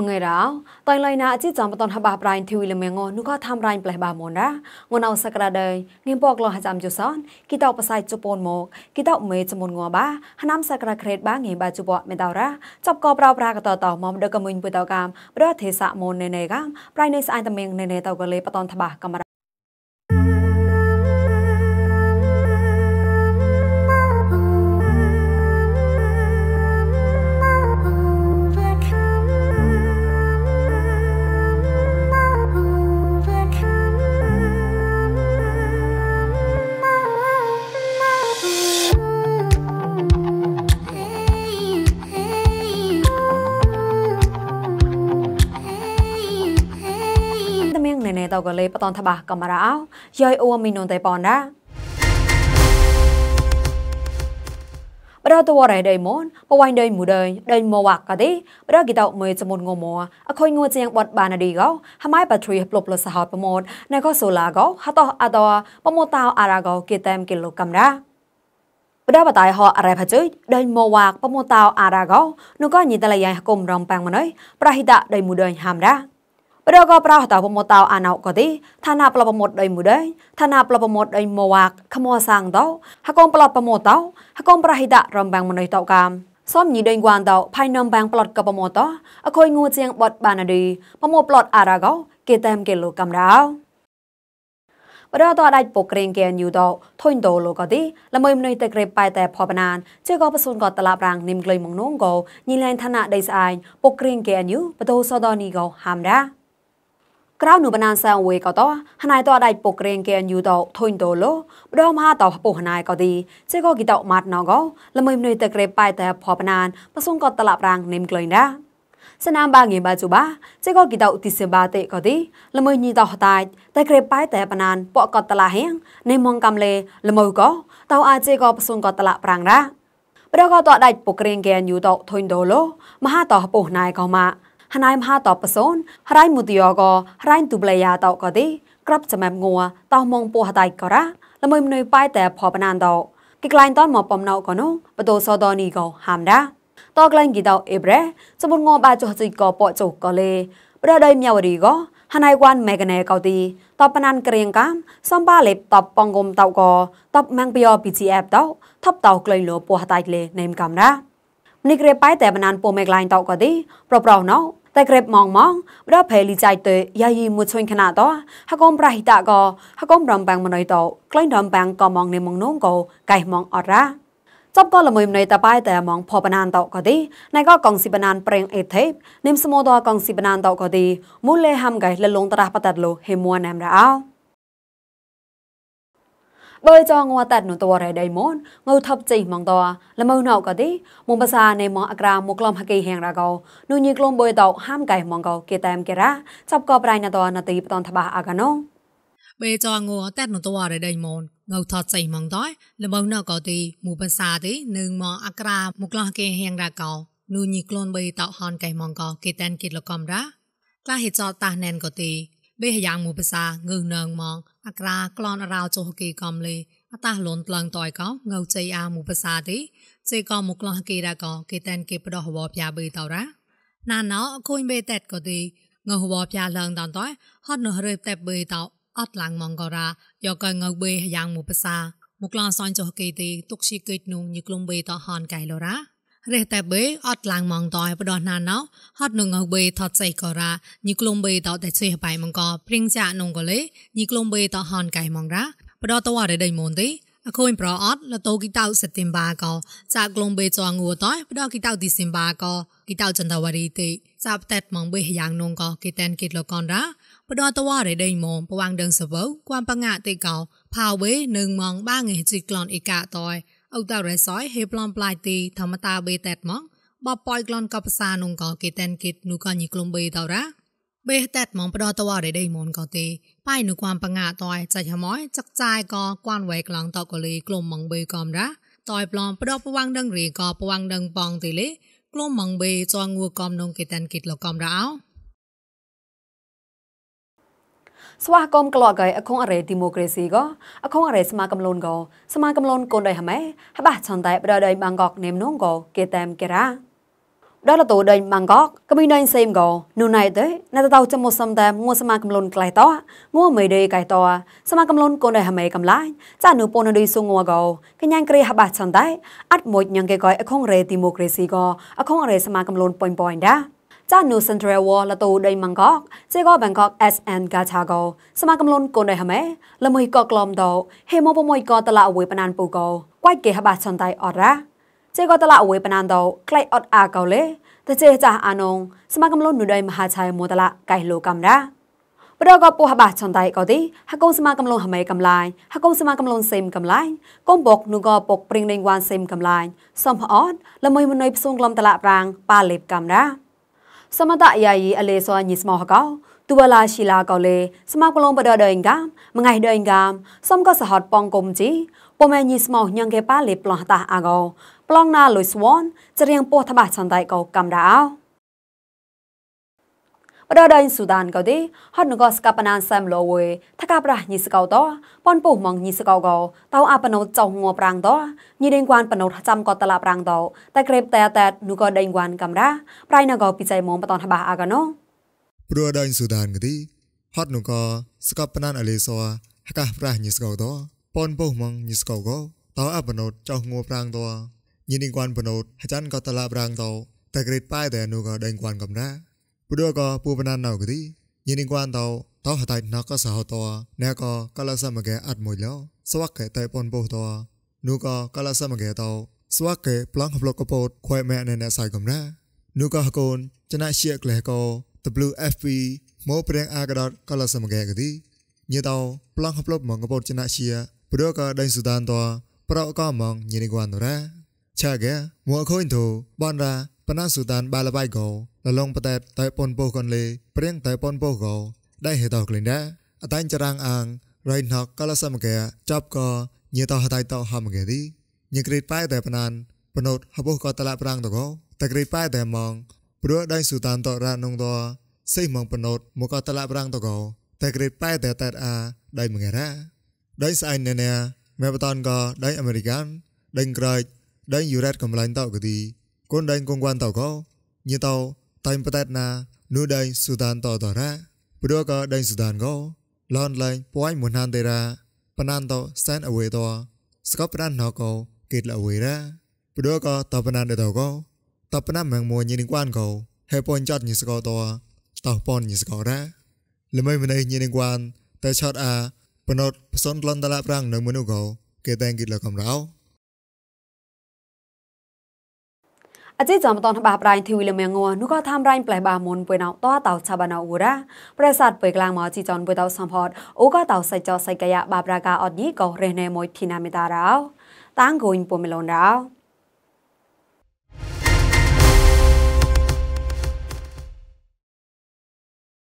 มื่อไงแล้วตอนไลน่าจีจอมปตอนฮับบาปรายทิวิลเมงนุก็ทำรายแปลบามอนนะงนเอาสกระเดยเงียบบอกลองหาจำจุซ้อนกิตาประสายจุปนโมกกิตาเมย์จมนงัวบ้าหน้ำสกระเครดบ้าเงียบาจุบอเมตาระจับกอบเราปรากต่อต่อมอมเดกมินปุยเตากามรอเทสะมนในกามปลายในสายตะเมงในเตากะเลยปตอนทบากรรมระเตากะเลยปตอนทบะกำมาราวยอยอวมีนนไตปอนได้เราตัวไรเดยมอนปวันเดยหมูเดยเดยมวักกะดิเรากิตาเมย์จมนงมัวอคอยงัวเจียงบดบานดีก็ทำไมปัตรีปลบลสหประมดในก็โซลาก็ฮัตโตอาตอประมดตาวอาราก็กิเตมกิโลกรัมได้เราปะตายหออะไรพะจุ้ยเดยมวักประมดตาวอาราก็นุก็ยินตะลายยังกลมรองแปงมาหน่อยปราหิตะเดยหมูเดยหามได้เราก็ปราตาวประมตาวอานาอกติธนาปลาประมดโดยมือเดยธนาปลาประมดโดยมวักขโมยสางเต้าหากองปลาประมตาวหากองปราหิตะรำแบงมันโดยเต้ากามซ้อมยีเดินกวนเต้าภายนำแบงปลดกับประมตาวอคอยงูเจียงบดบานาดีประมปลดอาราเกาเกตามเกลโลกำดาวเราตัวได้ปกเกรงเกนอยู่เต้าทนโตโลกติละเมยมันโดยตะเกรบไปแต่พอปนานเจ้าก็ประสนกอดตลาบรางนิ่มเกลยมงน้องเกายีแลนธนาได้สายปกเกรงเกนอยู่ประตูซอดอนีเกาหามได้กล้าวหนูบานานแซวเวก็ต่อหนายตัวใดปกเรงเกนอยู่ต่อทนโตโลเริ่มหาต่อปกหนายก็ดีเจ้าก็กิตต์มัดนอก็ละเมยมนุยตะเกรบไปแต่พอปนานประสงค์ก็ตลับรางนิ่มเกลยนะสนามบางเงียบาจูบ้าเจ้าก็กิตต์ติเสบาเตก็ดีละเมยยีต่อตายตะเกรบไปแต่ปนานปกก็ตลาเฮงในมองกำเลละเมยก็เต่าอาเจ้าก็ประสงค์ก็ตลับรางนะเราก็ต่อใดปกเรงเกนอยู่ต่อทนโตโลมาหาต่อปกหนายก็มาหนายมาต่อประสนหรายมุติยอกอหรายตุเบลยาต่อก็ดีกลับจะแมบงัวต่อมองปูหตายก็ระละเมยมนุยไปแต่พอปนานต่อกิกลายต้อนหมอปอมเนาก็นู้ประตูซอดอนีก็หามได้ต่อกลายกิตาเอเบรจะบนงอบาจจิกอปอจุกก็เลยประเดิมยาวดีก็หนายวันแมกันแนก็ดีต่อปนานเกรียงกามซ้อมบ้าเล็บต่อปองกลมต่อก็ต่อแมงปิยอปีจีแอบต่อทับต่อกลายหลัวปูหตายเลยในมกามได้นี่เกรไปแต่ปนานปูแมกลายต่อก็ดีเปล่าๆเนาะแต่เกรบมองเราเพลิใจเตยยายีมุดชนขนาดต่อหากอมปราหิตะก็หากอมรำแปงมันในโตใกล้รำแปงก็มองในมองน้องก็ไก่มองออระจับก็ละมือในตาป้ายแต่มองพอปนานโตก็ดีในก็กองสิบนานเปล่งเอทเทปนิมสโมดอกองสิบนานโตก็ดีมุเลหำไก่ละลงตราประตัดโลเฮมัวแนมดาวเบยจองงัวตัดหนูตัวไรได้มอนงูทับจีมองตัวและมือหนอกก็ดีมุมภาษาในมองอักรามมุกลมฮักกีแหงระเกานูยิกลมเบยเต่าห้ามไก่มองเกาเกตแอมเกระจับกอบไรนาตัวนาตีปตอนทบะอากาโนเบยจองงัวตัดหนูตัวไรได้มอนงูทับจีมองตัวและมือหนอกก็ดีมุมภาษาดีหนึ่งมองอักรามมุกลมฮักกีแหงระเกานูยิกลมเบยเต่าฮอนไก่มองเกาเกตแอมเกลกรรมระกล้าเหตุจอตาแนนก็ดีเบยยังมุมภาษาเงือเนิงมองอักรากลอนราวโจฮกีกอมเลยอัตาหลนตลังต่อยก็เงาใจอาหมู่ภาษาดิเจก็มุกลอนฮกีระก็เกตันเก็บดอกหัวปยาเบยเต่าระนานเนาะคุยเบยเต็ดก็ดีเงาหัวปยาเลิงตอนต้อยฮอดหนูเรียบเต็ดเบยเต่าอัดหลังมองกอระยอกเงาเบยยังหมู่ภาษามุกลอนซอนโจฮกีตีตุกชีกิดนุ่งยึกลมเบยเต่าฮอนไก่โลระเรียบเต็ดเบยอัดหลังมองต่อยปดอนนานเนาะฮอดหนูเงาเบยทอดใจกอระยึกลมเบยเต่าแต่เฉยไปมังกอปริงจ่านงก็เลยยิกลมเบยต่อฮอนไก่มองระปดอตัวได้มนติอคุยปลออดละโตกิตาสติมบาก็จากกลมเบยจองงูต้อยปดอกิตาดิสิมบาก็กิตาจันทวารีติจับแตดมองเบยยางนงก็กิแตนกิดละกอนระปดอตัวได้มนประวังเดินสบความปังงะติก็พาวเบยหนึ่งมองบ้างเงจิกลอนอีกะต้อยเอาตาไรซอยเฮปลอมปลายตีธรรมตาเบยแตดมองบอปอยกลอนกับภาษานงก็กิแตนกิดนูก็ยิกลมเบยต่อระเบยแตดมองปดอตัวได้มนก็ตีป้ายหนูความปังงะตอยใจหม้อยจักใจก็กวนไว้กลางตอกเลยกลมมังเบยกอมระตอยปลอมปดอประวังดังเรียก็ประวังดังปองติเลกลมมังเบยจองงูกอมนงเกตันกิดหลอกอมระเอาสวากรมกลอไกอคงอะไรดิโมคราซีก็อคงอะไรสมากำลนก็สมากำลนกนได้ทำไมฮะบ้าชนแต่ปดอได้บางกอกเนมน้องก็เกตแตมเกระ đó là tụ đời bằng gót các bên đây xem gò nụ này tới nay tao trong một sầm tam mua sma cầm lôn cài to mua mấy đời cài to sma cầm lôn cô này hàm mày cầm lái cha nụ pon đi xuống ngua gò cái nhang kề hạt bát chân tay ắt một nhang cái gọi không rề tìm một rề xì gò không rề sma cầm lôn point point đã cha nụ central wall là tụ đời bằng gót chơi gò bằng gót SN gacha gò sma cầm lôn cô này hàm mày là mày có lom đầu hay mò mồi có tao là uỷ panan pu gò quay kề hạt bát chân tay ở raเจ้าก็ตลาดเว็บนันโตใกล้อดอาเกาเลยแต่เจ้าจะอานงสมัครกำลังหนูได้มหาชัยมัวตลาดไก่โลกำระประเดี๋ยวก็ปูหาบาดชนไตก็ดีหากกงสมัครกำลังหามายกำไลหากกงสมัครกำลังเซมกำไลกงบกหนูก็ปกปริงเริงวันเซมกำไลสมพอดละมวยมันน้อยส่งกลมตลาดปรางปาเล็บกำระสมัตยายีอเลสวานิสมอหกาตัวลาชิลาเกาเลยสมัครกำลังประเดี๋ยวเดินกามเมื่อไงเดินกามสมก็สหอดปองกลมจีปูแม่นิสมอยังเก็บปาเล็บปลอดตาอาเกาปลองนาลุยสวอนจะเรียงปูทบาทสันไตเกากำดาวประเดี๋ยวเดินสุดานเกาดีฮอดหนูก็สกับปนานแซมโลเวถ้ากาปราญิสเกาโตปอนปูมองญิสเกาเกาเต้าอาปนอเจ้างัวปรางโตยีเดินกวนปนอจำกอตลาปรางโตแต่เกรบแต่หนูก็เดินกวนกำดาปลายนาก็ปิใจมองปตอนทบาอากาโนประเดี๋ยวเดินสุดานเกาดีฮอดหนูก็สกับปนานอเลสวาถ้ากาปราญิสเกาโตปอนปูมองญิสเกาเกาเต้าอาปนอเจ้างัวปรางโตยินดีกวนปนดฮัจันก็ตลาบรางเตาแต่กรีดป้ายแต่หนูก็เดินกวนกับนะปุดก็ปูปนันเนาก็ดียินดีกวนเตาหัดไตนักก็สาวตัวแนก็กะละสมักแกอัดหมดแล้วสวักแกไตปนปูตัวหนูก็กะละสมักแกเตาสวักแกปลังหับลกกระโปดควายแม่ในแนวใส่กับนะหนูก็ฮักโกนชนะเชียกแหลกก็ WFP โมเปรียงอากระดดกะละสมักแกก็ดียินเตาปลังหับลกมองกระโปดชนะเชียปุดก็เดินสุดานตัวเพราะก็มองยินดีกวนตัวนะชาแกมัวโคอินโถบอนราปนัสุตานบาลบายโกละลงปะแตบไตปนโปกันเลยเปรียงไตปนโปโกได้เหตอกลินดาอตันจรางอังไรนอกกะละสมแกจับกอเยตอหะไตตอหามแกดีเยกรีดป้ายแต่ปนันปนดหะโบกอตละปรางตโกตะกรีดป้ายแต่มองปรัวได้สุตานตอรานงตอไสมองปนดมกอตละปรางตโกตะกรีดป้ายแต่อาได้มงราได้สายเนเนแมปตอนกอได้อเมริกันได้ไกรได้ยูเรตกำลังเต่าก็ดีคนได้กงวันเต่าก็ยี่เต่าไต่ประเทศนานูได้สุดานต่อต่อระปุดก็ได้สุดานก็ลอนไลน์ป่วยหมุนฮันเตระปนันต่อแซนเอาไว้ต่อสกับปนันหอกก็เกิดละเอาไว้ระปุดก็ต่อปนันเต่าก็ต่อปนันแมงมวยยี่หนึ่งวันก็ให้ปอนจัดยี่สกอต่อต่อปอนยี่สกอระและไม่เป็นไรยี่หนึ่งวันแต่ช็อตอาปนดผสมลอนตลาดร่างหนึ่งมือหนูก็เกิดแต่งกิดละกำเราอาจารย์จอมตอนทบาปรายทีวีเลเมียงัวนุก็ทำรายแปลบามนป่วยหนาวต้อเต่าชาบานอูระประสาทป่วยกลางหมอจีจอนป่วยเต่าสัมพอดโอก็เต่าใส่จอใส่กะยะบาปรากาอดนี้ก็เรเนมวยทินาเมตาเราตั้งกุญปวเมลอนเรา